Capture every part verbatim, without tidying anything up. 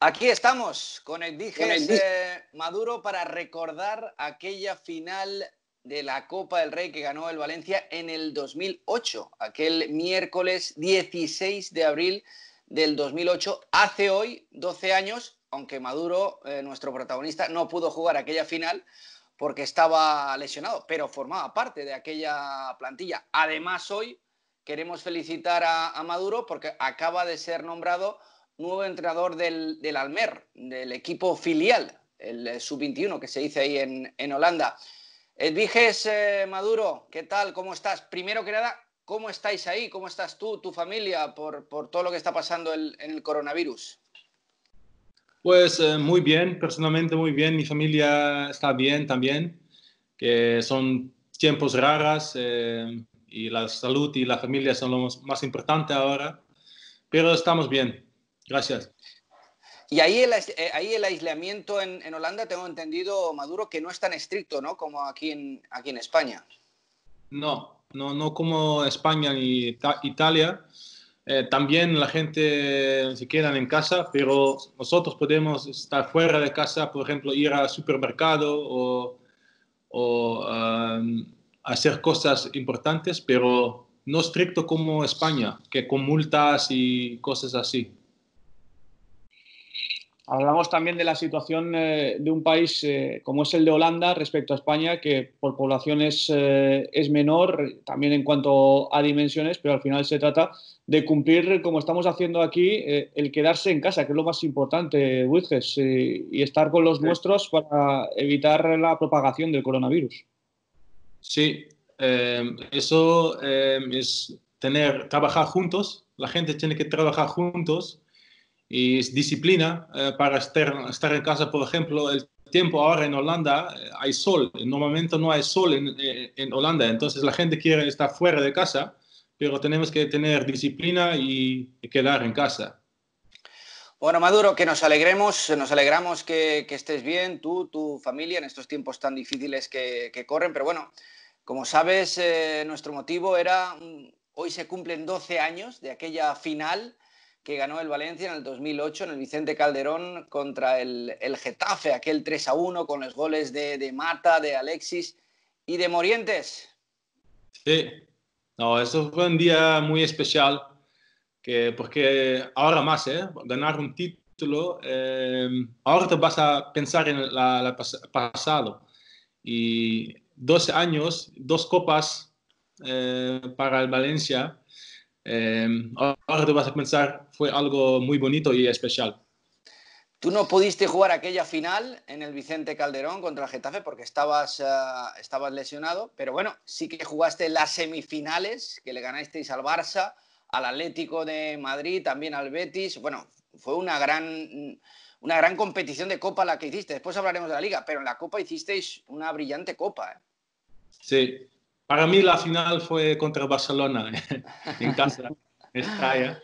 Aquí estamos con Hedwiges eh, Maduro para recordar aquella final de la Copa del Rey que ganó el Valencia en el dos mil ocho. Aquel miércoles dieciséis de abril del dos mil ocho, hace hoy doce años, aunque Maduro, eh, nuestro protagonista, no pudo jugar aquella final porque estaba lesionado, pero formaba parte de aquella plantilla. Además, hoy queremos felicitar a, a Maduro porque acaba de ser nombrado nuevo entrenador del, del Almere, del equipo filial, el sub veintiuno que se dice ahí en, en Holanda. Hedwiges eh, Maduro, ¿qué tal? ¿Cómo estás? Primero que nada, ¿cómo estáis ahí? ¿Cómo estás tú, tu familia, por, por todo lo que está pasando el, en el coronavirus? Pues eh, muy bien, personalmente muy bien. Mi familia está bien también, que son tiempos raros eh, y la salud y la familia son lo más importante ahora, pero estamos bien. Gracias. Y ahí el, ahí el aislamiento en, en Holanda, tengo entendido, Maduro, que no es tan estricto, ¿no?, como aquí en, aquí en España. No, no, no como España ni Italia. Eh, también la gente se queda en casa, pero nosotros podemos estar fuera de casa, por ejemplo, ir al supermercado o, o um, hacer cosas importantes, pero no estricto como España, que con multas y cosas así. Hablamos también de la situación eh, de un país eh, como es el de Holanda respecto a España, que por población es, eh, es menor, también en cuanto a dimensiones, pero al final se trata de cumplir, como estamos haciendo aquí, eh, el quedarse en casa, que es lo más importante, Hedwiges, eh, y estar con los sí. nuestros para evitar la propagación del coronavirus. Sí, eh, eso eh, es tener, trabajar juntos, la gente tiene que trabajar juntos. Y es disciplina eh, para estar, estar en casa. Por ejemplo, el tiempo ahora en Holanda eh, hay sol. Normalmente no hay sol en, eh, en Holanda. Entonces la gente quiere estar fuera de casa, pero tenemos que tener disciplina y quedar en casa. Bueno, Maduro, que nos alegremos, nos alegramos que, que estés bien, tú, tu familia, en estos tiempos tan difíciles que, que corren. Pero bueno, como sabes, eh, nuestro motivo era, hoy se cumplen doce años de aquella final que ganó el Valencia en el dos mil ocho en el Vicente Calderón contra el, el Getafe, aquel tres a uno con los goles de, de Mata, de Alexis y de Morientes. Sí, no, eso fue un día muy especial, que, porque ahora más, ¿eh? ganar un título, eh, ahora te vas a pensar en el pasado. Y doce años, dos copas eh, para el Valencia. Eh, ahora te vas a pensar, fue algo muy bonito y especial. Tú no pudiste jugar aquella final en el Vicente Calderón contra el Getafe porque estabas, uh, estabas lesionado, pero bueno, sí que jugaste las semifinales, que le ganasteis al Barça, al Atlético de Madrid, también al Betis. Bueno, fue una gran, una gran competición de Copa la que hiciste. Después hablaremos de la Liga, pero en la Copa hicisteis una brillante Copa, ¿eh? Sí. Para mí la final fue contra Barcelona, en casa, en Mestalla.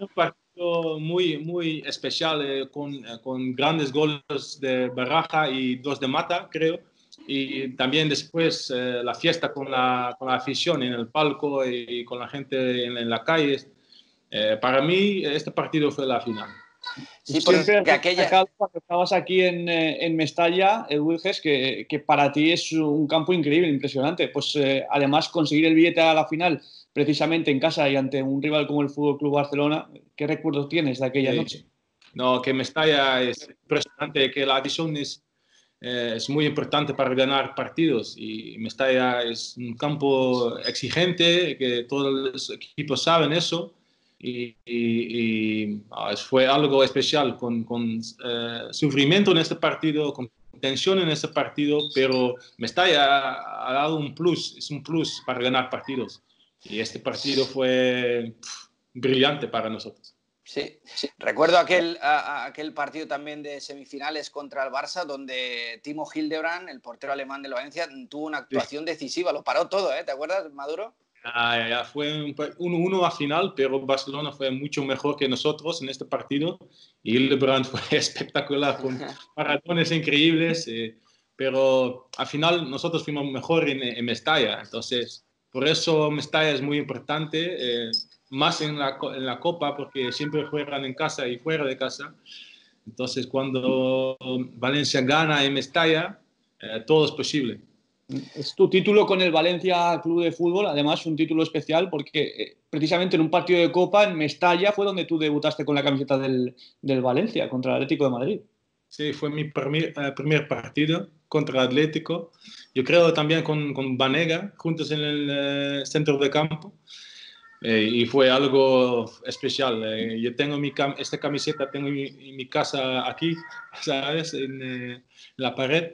Un partido muy, muy especial, eh, con, eh, con grandes goles de Baraja y dos de Mata, creo. Y también después eh, la fiesta con la, con la afición en el palco y con la gente en, en las calles. Eh, para mí este partido fue la final. Sí, siempre que aquella... cuando estabas aquí en, en Mestalla, Hedwiges, que, que para ti es un campo increíble, impresionante. Pues eh, además conseguir el billete a la final precisamente en casa y ante un rival como el F C Barcelona, ¿qué recuerdos tienes de aquella sí. noche? No, que Mestalla es impresionante, que la afición es, eh, es muy importante para ganar partidos, y Mestalla es un campo exigente, que todos los equipos saben eso. Y, y, y fue algo especial, con, con eh, sufrimiento en este partido, con tensión en este partido, pero Mestalla ha, ha dado un plus, es un plus para ganar partidos. Y este partido fue pff, brillante para nosotros. Sí, sí. Recuerdo aquel, a, a aquel partido también de semifinales contra el Barça, donde Timo Hildebrand, el portero alemán del Valencia, tuvo una actuación sí. decisiva, lo paró todo, ¿eh? ¿Te acuerdas, Maduro? Ah, ya, ya. Fue un uno uno al final, pero Barcelona fue mucho mejor que nosotros en este partido. Y Hildebrand fue espectacular, con maratones increíbles. Eh, pero al final nosotros fuimos mejor en, en Mestalla. Entonces, por eso Mestalla es muy importante. Eh, más en la, en la Copa, porque siempre juegan en casa y fuera de casa. Entonces, cuando Valencia gana en Mestalla, eh, todo es posible. Es tu título con el Valencia Club de Fútbol, además un título especial porque eh, precisamente en un partido de Copa en Mestalla fue donde tú debutaste con la camiseta del, del Valencia contra el Atlético de Madrid. Sí, fue mi primer, eh, primer partido contra Atlético. Yo creo también con, con Banega, juntos en el eh, centro de campo. Eh, y fue algo especial. Eh, yo tengo mi cam esta camiseta, tengo mi, mi casa aquí, ¿sabes? En, eh, en la pared.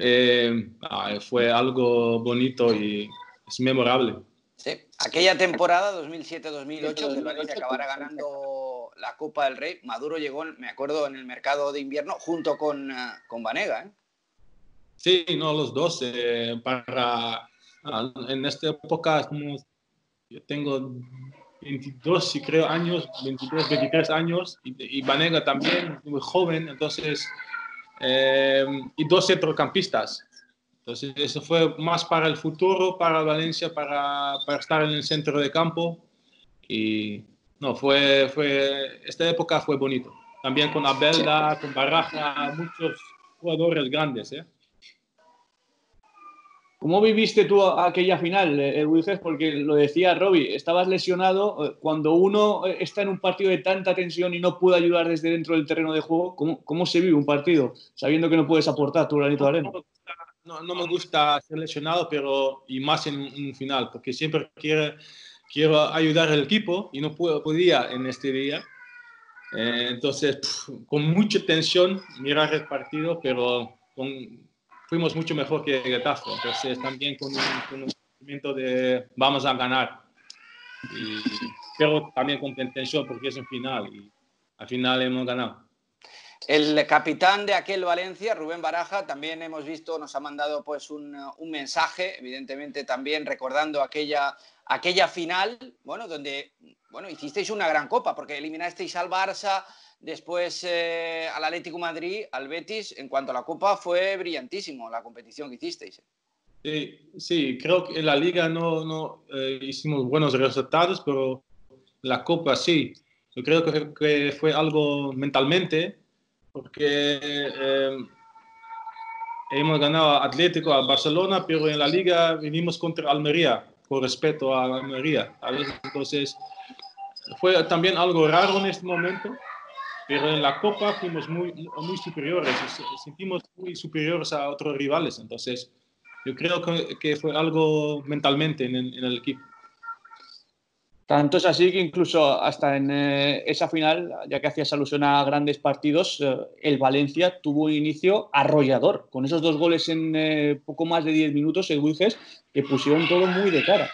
Eh, ah, fue algo bonito y es memorable. Sí. Aquella temporada dos mil siete dos mil ocho que Valencia acabara ganando la Copa del Rey, Maduro llegó, me acuerdo, en el mercado de invierno junto con, con Banega, ¿eh? Sí, no, los dos. Eh, para, en esta época como yo tengo veintidós, si creo, años, veintidós, veintitrés años, y, y Banega también, muy joven, entonces, eh, y dos centrocampistas. Entonces, eso fue más para el futuro, para Valencia, para, para estar en el centro de campo. Y no, fue, fue, esta época fue bonito. También con Abelda, con Baraja, muchos jugadores grandes, ¿eh? ¿Cómo viviste tú aquella final, Hedwiges? Porque lo decía Robbie, estabas lesionado. Cuando uno está en un partido de tanta tensión y no puede ayudar desde dentro del terreno de juego, ¿cómo, cómo se vive un partido sabiendo que no puedes aportar tu granito de arena? No, no me gusta ser lesionado, pero y más en un final, porque siempre quiero, quiero ayudar al equipo y no puedo, podía en este día. Eh, entonces, pff, con mucha tensión mirar el partido, pero con... Fuimos mucho mejor que Getafe, entonces también con un, con un sentimiento de vamos a ganar, y, pero también con tensión porque es un final y al final hemos ganado. El capitán de aquel Valencia, Rubén Baraja, también hemos visto, nos ha mandado pues un, un mensaje, evidentemente también recordando aquella, aquella final, bueno, donde bueno, hicisteis una gran copa porque eliminasteis al Barça. Después eh, al Atlético de Madrid, al Betis. En cuanto a la Copa, fue brillantísimo la competición que hicisteis. Sí, sí, creo que en la Liga no, no eh, hicimos buenos resultados, pero la Copa sí. Yo creo que, que fue algo mentalmente, porque eh, hemos ganado a Atlético, a Barcelona, pero en la Liga vinimos contra Almería, con respeto a Almería, ¿sabes? Entonces, fue también algo raro en este momento. Pero en la Copa fuimos muy, muy superiores, sentimos muy superiores a otros rivales. Entonces, yo creo que, que fue algo mentalmente en, en el equipo. Tanto es así que incluso hasta en eh, esa final, ya que hacías alusión a grandes partidos, eh, el Valencia tuvo un inicio arrollador. Con esos dos goles en eh, poco más de diez minutos, Hedwiges, que pusieron todo muy de cara.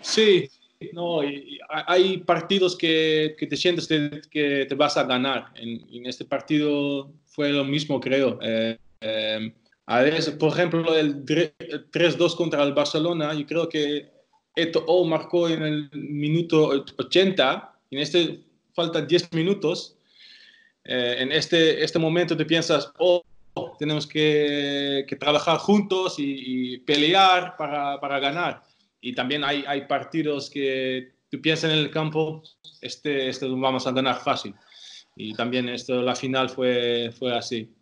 Sí. No, y hay partidos que, que te sientes de, que te vas a ganar. En, en este partido fue lo mismo, creo. Eh, eh, a veces, por ejemplo, el tres dos contra el Barcelona, yo creo que Eto'o marcó en el minuto ochenta, en este faltan diez minutos. Eh, en este, este momento te piensas, oh, tenemos que, que trabajar juntos y, y pelear para, para ganar. Y también hay, hay partidos que tú piensas en el campo, este, este vamos a ganar fácil. Y también esto, la final fue, fue así.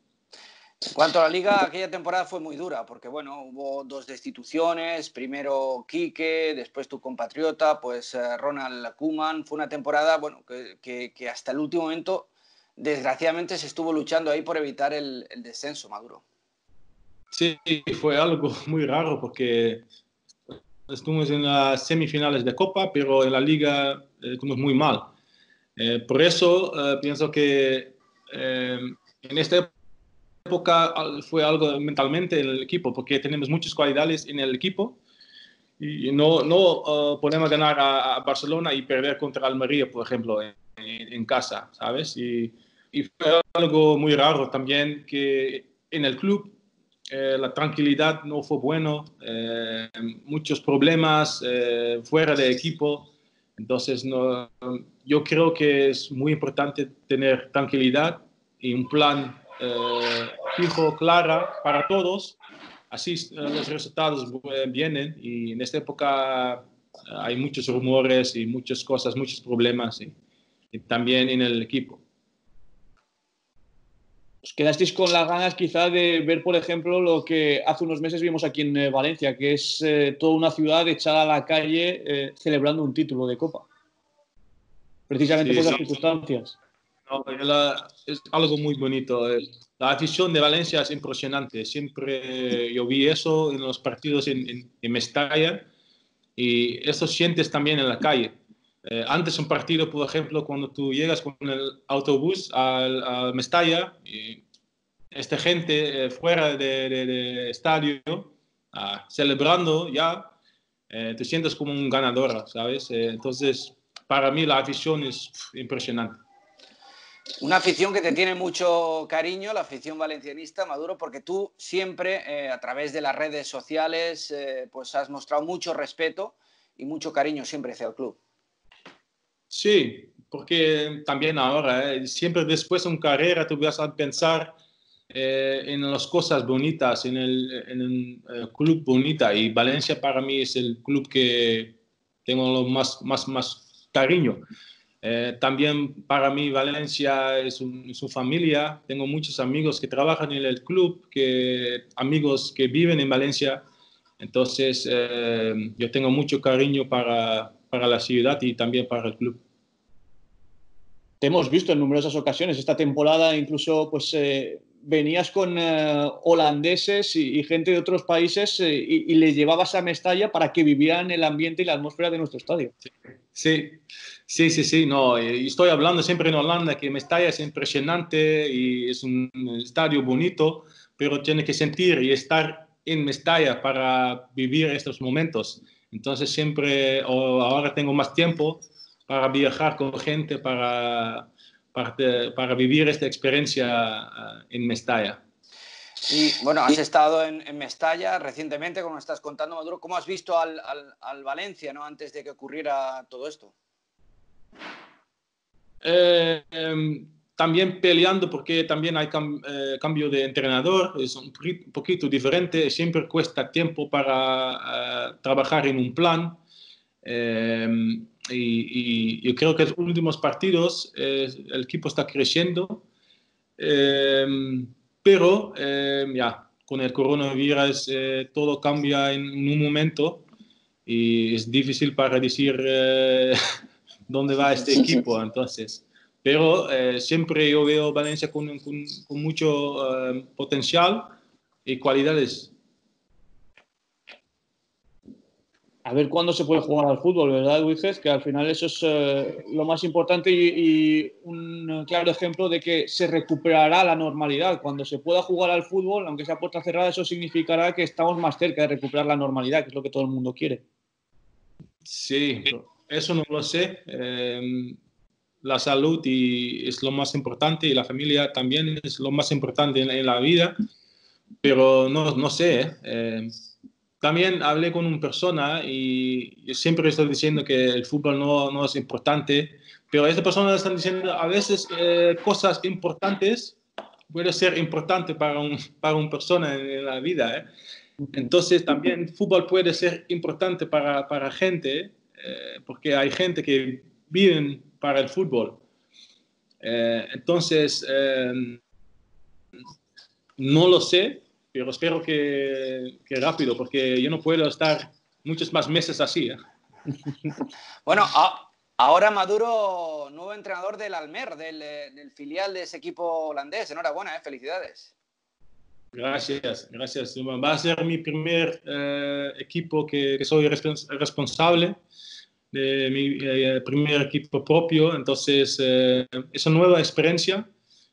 En cuanto a la Liga, aquella temporada fue muy dura, porque bueno, hubo dos destituciones, primero Quique, después tu compatriota, pues Ronald Koeman. Fue una temporada bueno, que, que, que hasta el último momento, desgraciadamente, se estuvo luchando ahí por evitar el, el descenso, Maduro. Sí, fue algo muy raro, porque... Estuvimos en las semifinales de Copa, pero en la Liga eh, estuvimos muy mal. Eh, por eso eh, pienso que eh, en esta época fue algo mentalmente en el equipo, porque tenemos muchas cualidades en el equipo y no, no uh, podemos ganar a, a Barcelona y perder contra Almería, por ejemplo, en, en casa, ¿sabes? Y, y fue algo muy raro también que en el club Eh, la tranquilidad no fue bueno, eh, muchos problemas eh, fuera de equipo. Entonces, no, yo creo que es muy importante tener tranquilidad y un plan eh, fijo, claro, para todos. Así eh, los resultados eh, vienen y en esta época hay muchos rumores y muchas cosas, muchos problemas, y, y también en el equipo. ¿Os quedasteis con las ganas quizá de ver, por ejemplo, lo que hace unos meses vimos aquí en eh, Valencia, que es eh, toda una ciudad echada a la calle eh, celebrando un título de Copa? Precisamente sí, por las no, circunstancias. No, la, es algo muy bonito. La afición de Valencia es impresionante. Siempre yo vi eso en los partidos en, en, en Mestalla, y eso sientes también en la calle. Eh, antes un partido, por ejemplo, cuando tú llegas con el autobús al, al Mestalla, y esta gente eh, fuera del de, de estadio, ah, celebrando ya, eh, te sientes como un ganador, ¿sabes? Eh, entonces, para mí la afición es impresionante. Una afición que te tiene mucho cariño, la afición valencianista, Maduro, porque tú siempre, eh, a través de las redes sociales, eh, pues has mostrado mucho respeto y mucho cariño siempre hacia el club. Sí, porque también ahora, eh, siempre después de una carrera tú vas a pensar eh, en las cosas bonitas, en el, en el, el club bonita, y Valencia para mí es el club que tengo más, más, más cariño. Eh, también para mí Valencia es un, su familia, tengo muchos amigos que trabajan en el club, que, amigos que viven en Valencia, entonces eh, yo tengo mucho cariño para... para la ciudad y también para el club. Te hemos visto en numerosas ocasiones. Esta temporada incluso pues, eh, venías con eh, holandeses y, y gente de otros países eh, y, y les llevabas a Mestalla para que vivieran el ambiente y la atmósfera de nuestro estadio. Sí, sí, sí, sí. No, estoy hablando siempre en Holanda que Mestalla es impresionante y es un estadio bonito, pero tienes que sentir y estar en Mestalla para vivir estos momentos. Entonces siempre, o ahora tengo más tiempo para viajar con gente, para, para, para vivir esta experiencia en Mestalla. Y bueno, has estado en, en Mestalla recientemente, como estás contando, Maduro. ¿Cómo has visto al, al, al Valencia, ¿no?, antes de que ocurriera todo esto? Eh, eh, también peleando, porque también hay cam, eh, cambio de entrenador, es un poquito diferente, siempre cuesta tiempo para eh, trabajar en un plan, eh, y, y yo creo que los últimos partidos eh, el equipo está creciendo, eh, pero eh, ya con el coronavirus eh, todo cambia en un momento y es difícil para decir eh, dónde va este equipo, entonces... Pero eh, siempre yo veo Valencia con, con, con mucho eh, potencial y cualidades. A ver cuándo se puede jugar al fútbol, ¿verdad, Hedwiges? Que al final eso es eh, lo más importante y, y un claro ejemplo de que se recuperará la normalidad. Cuando se pueda jugar al fútbol, aunque sea puerta cerrada, eso significará que estamos más cerca de recuperar la normalidad, que es lo que todo el mundo quiere. Sí, eso no lo sé. Eh, La salud y es lo más importante, y la familia también es lo más importante en la, en la vida, pero no, no sé. ¿eh? Eh, también hablé con una persona y yo siempre estoy diciendo que el fútbol no, no es importante, pero esta persona está diciendo a veces eh, cosas importantes puede ser importante para, un, para una persona en, en la vida. ¿eh? Entonces también el fútbol puede ser importante para, para gente, eh, porque hay gente que viven para el fútbol. Eh, entonces, eh, no lo sé, pero espero que, que rápido, porque yo no puedo estar muchos más meses así. ¿eh? Bueno, a, ahora Maduro, nuevo entrenador del Almere, del, del filial de ese equipo holandés. Enhorabuena, ¿eh? Felicidades. Gracias, gracias. Va a ser mi primer eh, equipo que, que soy respons- responsable. de mi eh, primer equipo propio, entonces eh, es una nueva experiencia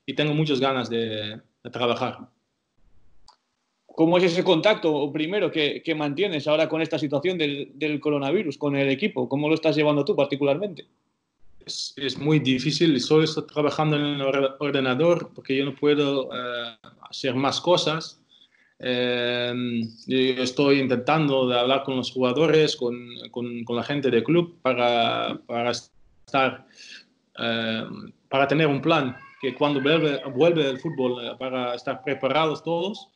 y tengo muchas ganas de, de trabajar. ¿Cómo es ese contacto primero que, que mantienes ahora con esta situación del, del coronavirus, con el equipo? ¿Cómo lo estás llevando tú particularmente? Es, es muy difícil, solo estoy trabajando en el ordenador porque yo no puedo eh, hacer más cosas. Eh, yo estoy intentando de hablar con los jugadores, con, con, con la gente del club para, para estar eh, para tener un plan que cuando vuelve, vuelve el fútbol eh, para estar preparados todos,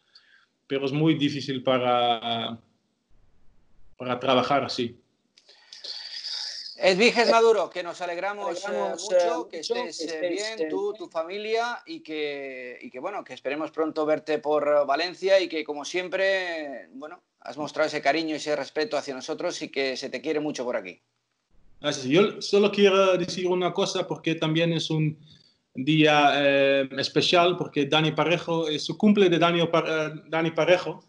pero es muy difícil para, para trabajar así. Hedwiges Maduro, que nos alegramos, alegramos eh, mucho, eh, que estés, que estés eh, bien, estés. tú, tu familia, y que, y que, bueno, que esperemos pronto verte por Valencia y que, como siempre, bueno, has mostrado ese cariño y ese respeto hacia nosotros y que se te quiere mucho por aquí. Gracias. Yo solo quiero decir una cosa, porque también es un día eh, especial, porque Dani Parejo, es su cumple de Dani, Dani Parejo,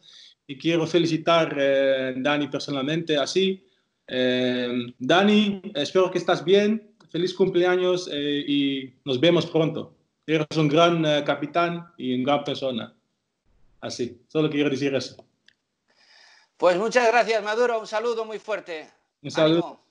y quiero felicitar eh, a Dani personalmente así. Eh, Dani, espero que estás bien, feliz cumpleaños eh, y nos vemos pronto. Eres un gran eh, capitán y una gran persona. Así, solo quiero decir eso. Pues muchas gracias, Maduro, un saludo muy fuerte. Un saludo. Ánimo.